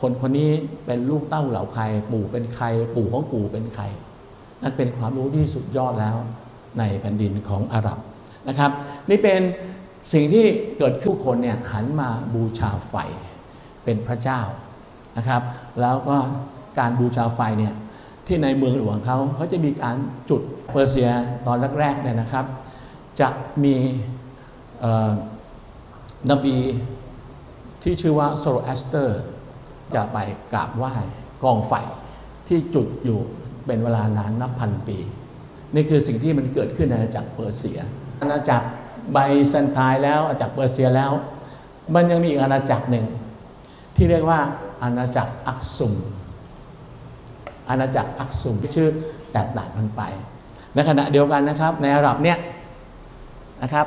คนคนนี้เป็นลูกเต้าเหล่าใครปู่เป็นใครปู่ของปู่เป็นใครนั่นเป็นความรู้ที่สุดยอดแล้วในแผ่นดินของอาหรับนะครับนี่เป็นสิ่งที่เกิดขึ้นคนเนี่ยหันมาบูชาไฟเป็นพระเจ้านะครับแล้วก็การบูชาไฟเนี่ยที่ในเมืองหลวงเขาจะมีการจุดเปอร์เซียตอนแรกๆเนี่ยนะครับจะมีนบีที่ชื่อว่าโซโลแอสเตอร์จะไปกราบไหว้กองไฟที่จุดอยู่เป็นเวลานานนับพันปีนี่คือสิ่งที่มันเกิดขึ้นในอาณาจักรเปอร์เซียอาณาจักรไบแซนไทน์แล้วอาณาจักรเปอร์เซียแล้วมันยังมีอีกอาณาจักรหนึ่งที่เรียกว่าอาณาจักรอักซุมที่ชื่อแตกต่างกันไปในขณะเดียวกันนะครับในอาหรับเนี่ยนะครับ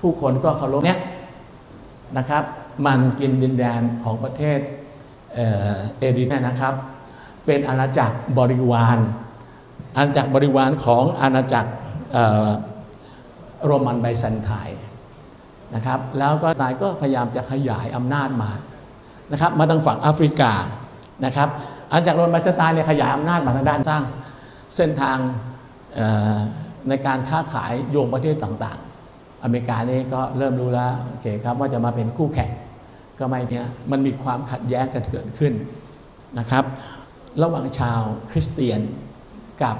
ผู้คนก็เคารพเนี่ยนะครับมันกินดินแดนของประเทศเอริเนียนะครับเป็นอาณาจักรบริวารของอาณาจักรโรมันไบแซนไทน์นะครับแล้วก็นายก็พยายามจะขยายอำนาจมานะครับมาทางฝั่งแอฟริกานะครับอาณาจักรโรมันไบแซนไทน์เนี่ยขยายอำนาจมาทางด้านสร้างเส้นทางในการค้าขายโยงประเทศต่างๆอเมริกานี่ก็เริ่มรู้แล้วโอเคครับว่าจะมาเป็นคู่แข่งก็ไม่เนี่ยมันมีความขัดแย้งกันเกิดขึ้นนะครับระหว่างชาวคริสเตียนกับ